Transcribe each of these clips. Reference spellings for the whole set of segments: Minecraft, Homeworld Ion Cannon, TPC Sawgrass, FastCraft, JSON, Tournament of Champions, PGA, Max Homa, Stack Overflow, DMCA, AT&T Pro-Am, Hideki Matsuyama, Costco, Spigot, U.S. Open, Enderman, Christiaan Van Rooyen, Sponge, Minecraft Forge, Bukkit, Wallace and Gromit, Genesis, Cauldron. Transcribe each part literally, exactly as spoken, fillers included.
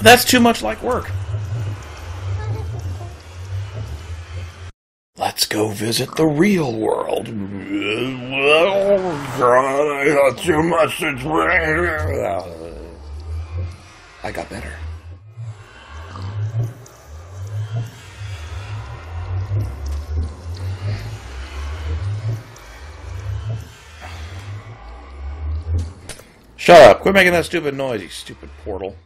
That's too much like work. Let's go visit the real world. Oh God, I got too much to drink. I got better. Shut up. Quit making that stupid noise, you stupid portal.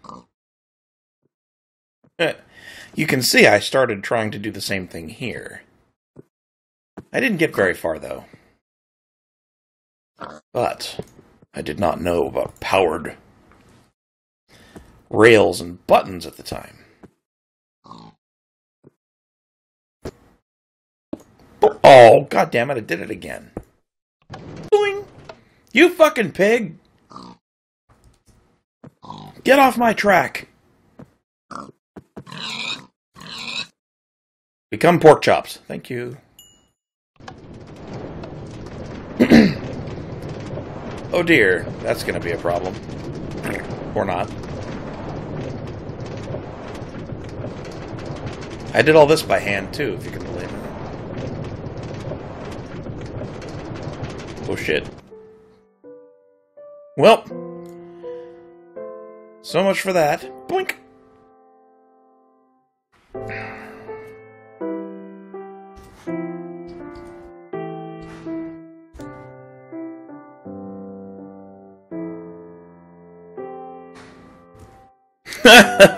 You can see I started trying to do the same thing here. I didn't get very far, though. But I did not know about powered rails and buttons at the time. Oh, goddammit, I did it again. Boing! You fucking pig! Get off my track! Become pork chops. Thank you. Oh dear, that's going to be a problem. Or not. I did all this by hand too, if you can believe it. Oh shit. Well, so much for that. Boink!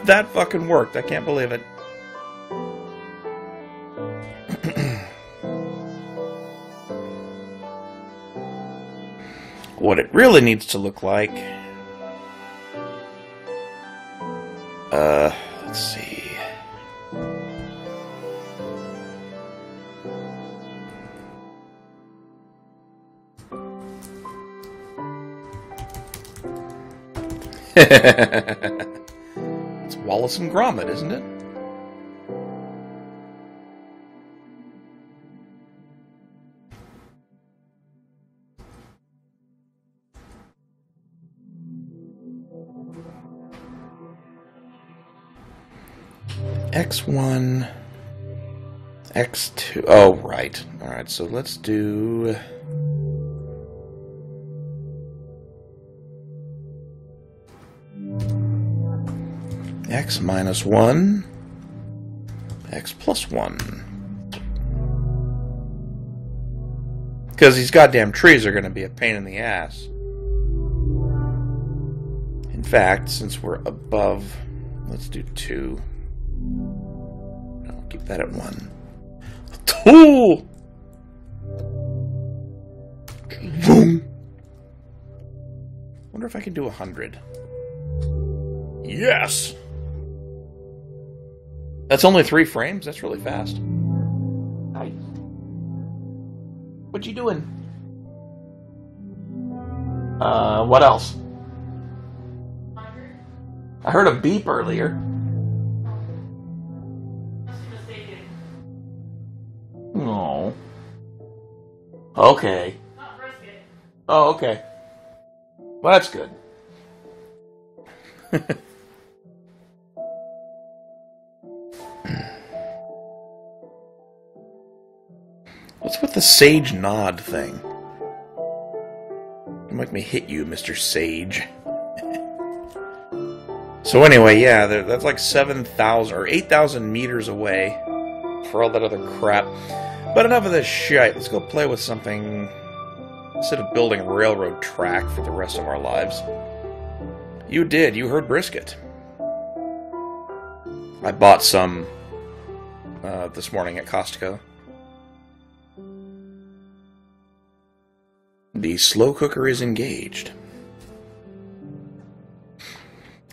That fucking worked. I can't believe it. What it really needs to look like... Uh, let's see... It's Wallace and Gromit, isn't it? X one, X two, oh, right. All right, so let's do... X minus one, X plus one. Because these goddamn trees are going to be a pain in the ass. In fact, since we're above, let's do two. Keep that at one. Two! Boom! Wonder if I can do a hundred. Yes! That's only three frames? That's really fast. Nice. What you doing? Uh, what else? I heard a beep earlier. No. Okay. Not brisket. Oh, okay. Well, that's good. What's with the sage nod thing? Don't make me hit you, Mister Sage. So anyway, yeah, that's like seven thousand or eight thousand meters away for all that other crap. But enough of this shit. Let's go play with something instead of building a railroad track for the rest of our lives. You did. You heard brisket. I bought some uh, this morning at Costco. The slow cooker is engaged.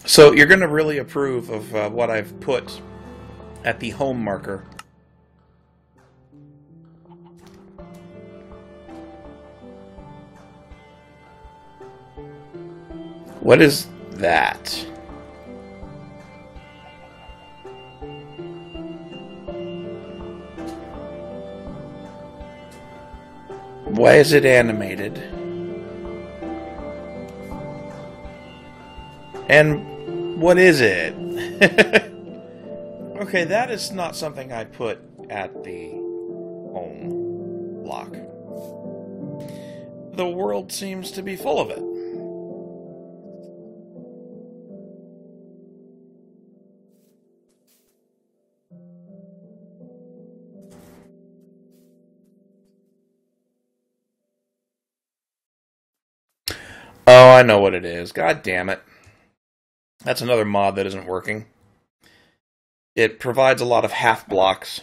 So you're going to really approve of uh, what I've put at the home marker. What is that? Why is it animated? And what is it? Okay, that is not something I put at the home block. The world seems to be full of it. Oh, I know what it is. God damn it. That's another mod that isn't working. It provides a lot of half blocks.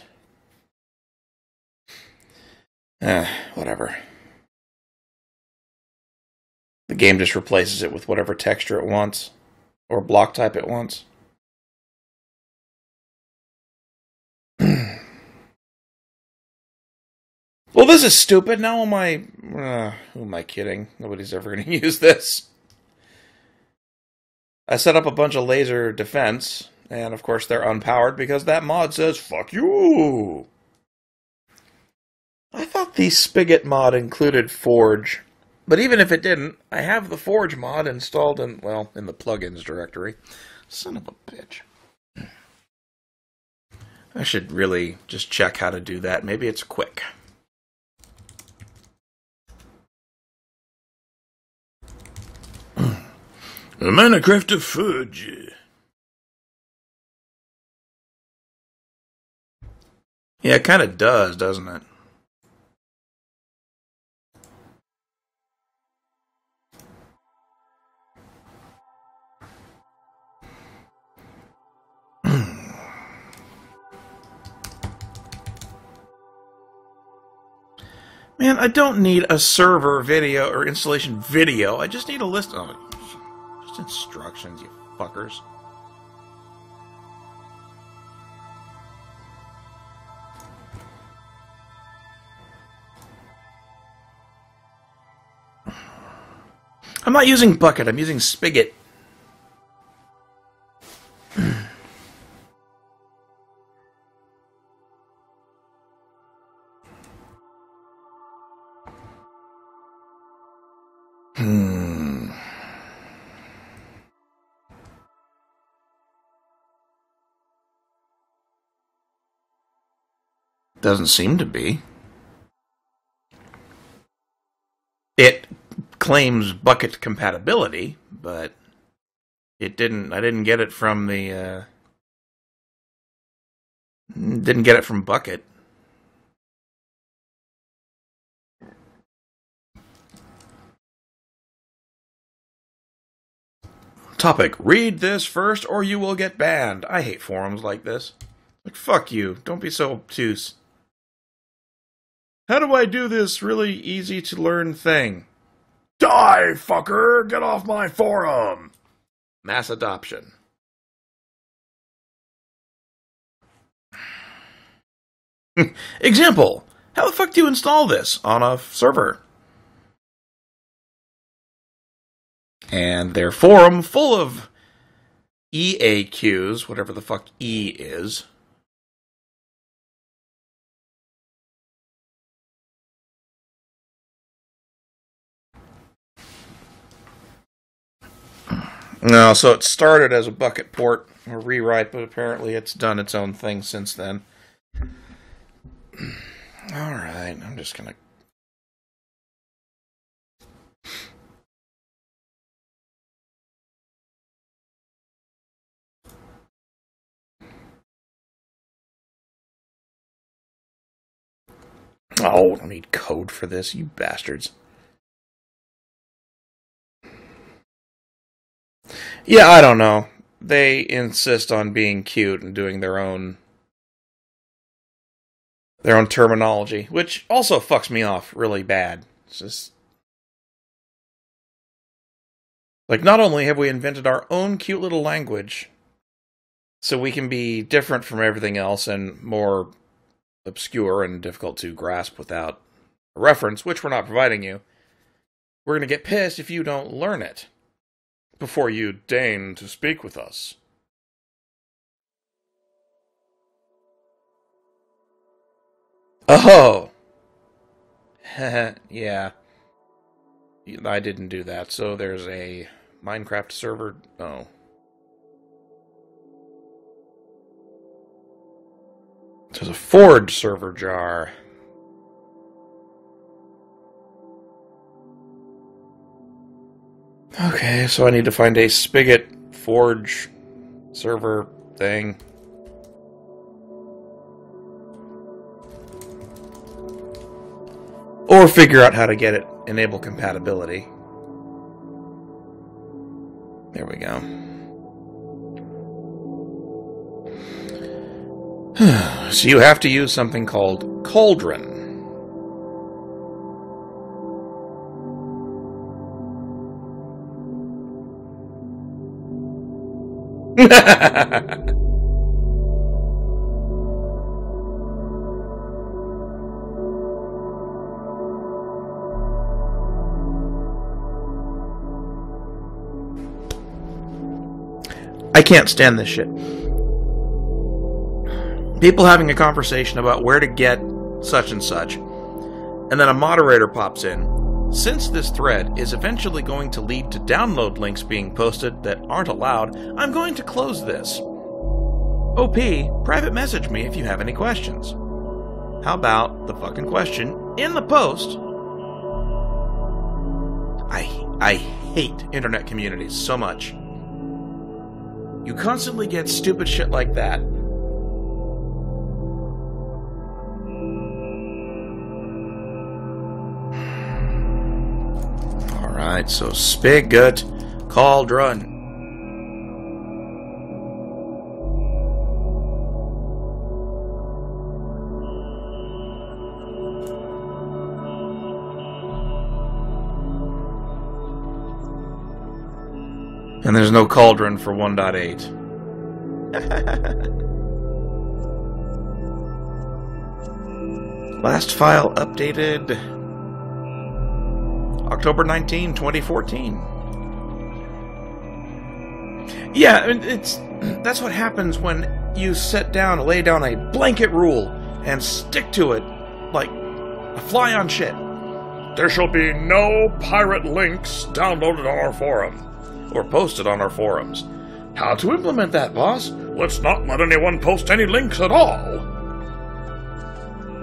Eh, whatever. The game just replaces it with whatever texture it wants, or block type it wants. Well, this is stupid. Now am I... Uh, who am I kidding? Nobody's ever going to use this. I set up a bunch of laser defense, and of course they're unpowered because that mod says, fuck you! I thought the Spigot mod included Forge, but even if it didn't, I have the Forge mod installed in, well, in the plugins directory. Son of a bitch. I should really just check how to do that. Maybe it's quick. The Minecraft Forge. Yeah, it kind of does, doesn't it? Man, I don't need a server video or installation video. I just need a list of it. Instructions, you fuckers. I'm not using Bukkit, I'm using Spigot. Doesn't seem to be. It claims Bukkit compatibility, but it didn't. I didn't get it from the. Uh, didn't get it from Bukkit. Topic: read this first, or you will get banned. I hate forums like this. Like, fuck you! Don't be so obtuse. How do I do this really easy to learn thing? Die, fucker! Get off my forum! Mass adoption. Example. How the fuck do you install this on a server? And their forum full of E A Qs, whatever the fuck E is. No, so it started as a Bukkit port or rewrite, but apparently it's done its own thing since then. Alright, I'm just gonna... Oh, I don't need code for this, you bastards. Yeah, I don't know. They insist on being cute and doing their own their own terminology, which also fucks me off really bad. It's just like, not only have we invented our own cute little language so we can be different from everything else and more obscure and difficult to grasp without a reference, which we're not providing you, we're going to get pissed if you don't learn it before you deign to speak with us. Oh! Yeah. I didn't do that, so there's a Minecraft server... Oh. There's a forge server jar. Okay, so I need to find a Spigot forge server thing. Or figure out how to get it. Enable compatibility. There we go. So you have to use something called Cauldron. I can't stand this shit. People having a conversation about where to get such and such, and then a moderator pops in. Since this thread is eventually going to lead to download links being posted that aren't allowed, I'm going to close this. O P, private message me if you have any questions. How about the fucking question in the post? I, I hate internet communities so much. You constantly get stupid shit like that. Alright, so Spigot, Cauldron. And there's no Cauldron for one point eight. Last file updated... October nineteenth, twenty fourteen. Yeah, I mean, it's that's what happens when you set down, lay down a blanket rule and stick to it like a fly on shit. There shall be no pirate links downloaded on our forum or posted on our forums. How to implement that, boss? Let's not let anyone post any links at all.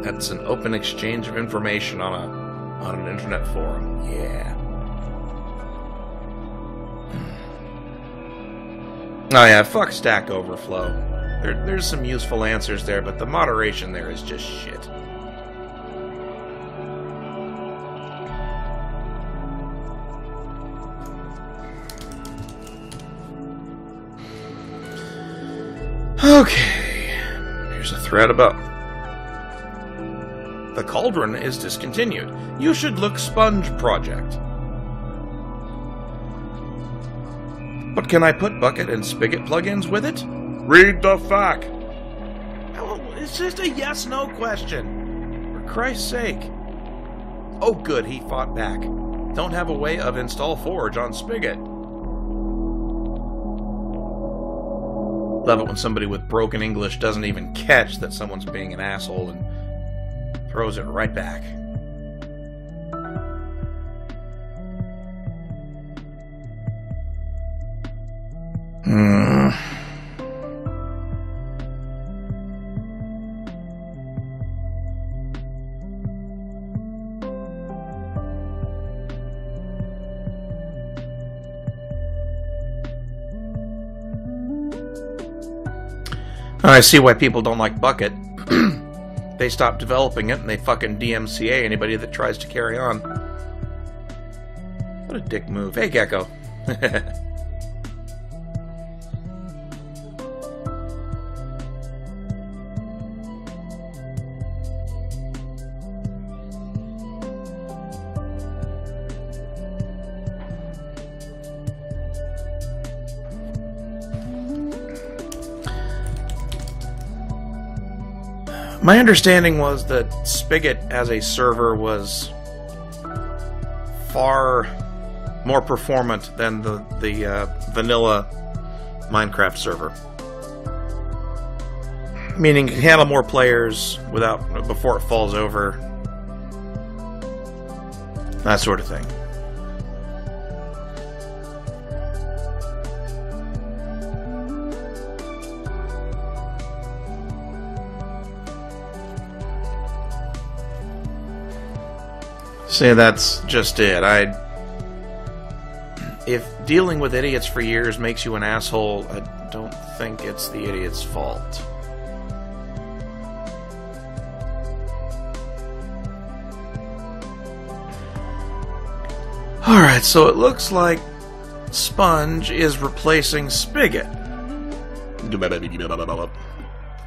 That's an open exchange of information on a on an internet forum, yeah. Oh yeah, fuck Stack Overflow. There, there's some useful answers there, but the moderation there is just shit. Okay, here's a thread about... The Cauldron is discontinued. You should look Sponge project. But can I put Bukkit and Spigot plugins with it? Read the fact. Oh, it's just a yes-no question. For Christ's sake. Oh good, he fought back. Don't have a way of install Forge on Spigot. Love it when somebody with broken English doesn't even catch that someone's being an asshole and throws it right back. Mm. I see why people don't like Bukkit. They stop developing it, and they fucking D M C A anybody that tries to carry on. What a dick move. Hey, Gecko. My understanding was that Spigot as a server was far more performant than the, the uh, vanilla Minecraft server. Meaning you can handle more players without before it falls over. That sort of thing. say that's just it. I, if dealing with idiots for years makes you an asshole, I don't think it's the idiot's fault. Alright, so it looks like Sponge is replacing Spigot.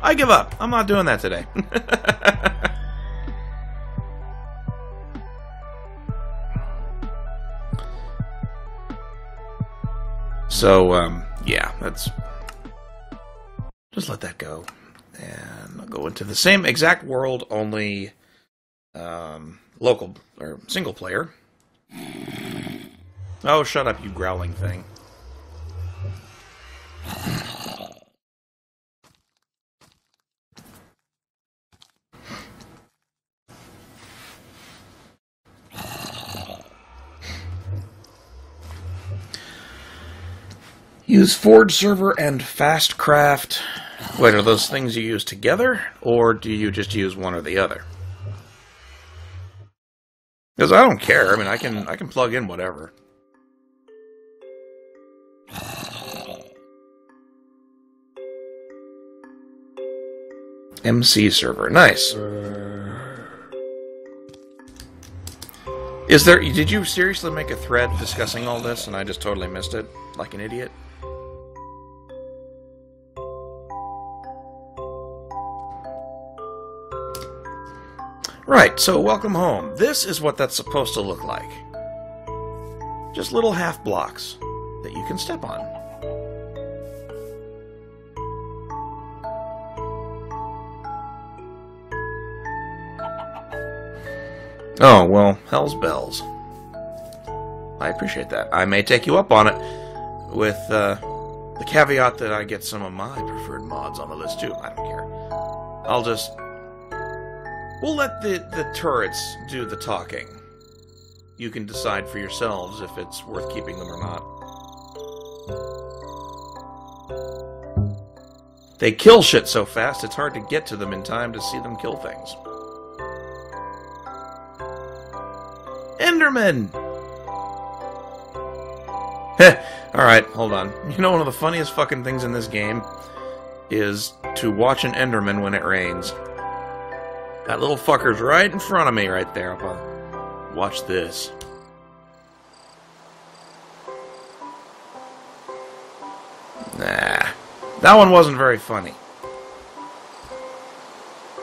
I give up. I'm not doing that today. So, um, yeah, that's... just let that go. And I'll go into the same exact world, only um, local, or single player. Oh, shut up, you growling thing. Use Forge Server and FastCraft. Wait, are those things you use together, or do you just use one or the other? Because I don't care. I mean, I can I can plug in whatever. M C server, nice. Is there? Did you seriously make a thread discussing all this, and I just totally missed it, like an idiot? Right, so welcome home. This is what that's supposed to look like. Just little half blocks that you can step on. Oh, well, hell's bells. I appreciate that. I may take you up on it with uh, the caveat that I get some of my preferred mods on the list too. I don't care. I'll just... we'll let the, the turrets do the talking. You can decide for yourselves if it's worth keeping them or not. They kill shit so fast, it's hard to get to them in time to see them kill things. Enderman! Heh, alright, hold on. You know, one of the funniest fucking things in this game is to watch an Enderman when it rains. That little fucker's right in front of me right there. Watch this. Nah. That one wasn't very funny.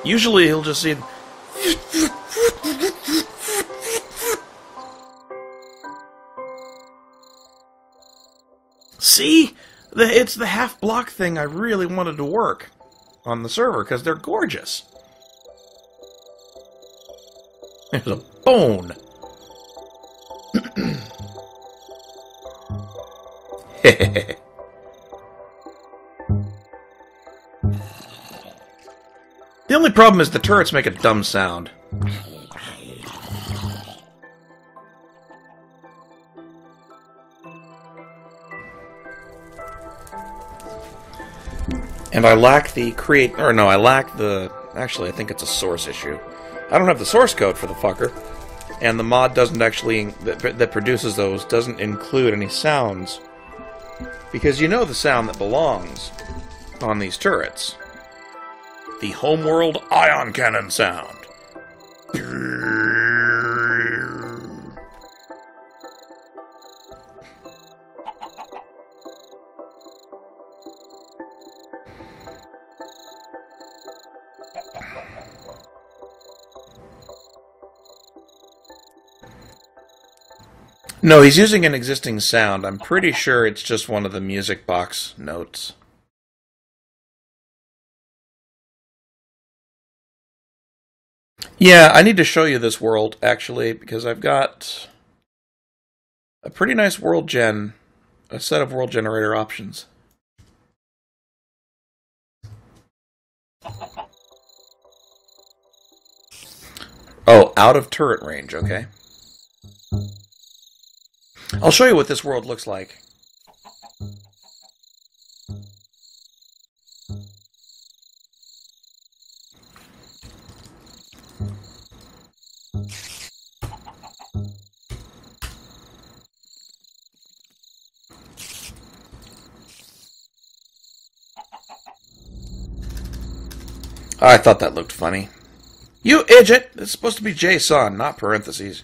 Usually he'll just see... see? The, it's the half-block thing I really wanted to work on the server, because they're gorgeous. There's a bone. The only problem is the turrets make a dumb sound. And I lack the create... or no, I lack the... actually, I think it's a source issue. I don't have the source code for the fucker, and the mod doesn't actually that, that produces those doesn't include any sounds, because you know the sound that belongs on these turrets, the Homeworld Ion Cannon sound. No, he's using an existing sound. I'm pretty sure it's just one of the music box notes. Yeah, I need to show you this world, actually, because I've got a pretty nice world gen, a set of world generator options. Oh, out of turret range, okay. I'll show you what this world looks like. I thought that looked funny. You idiot! It's supposed to be JSON, not parentheses.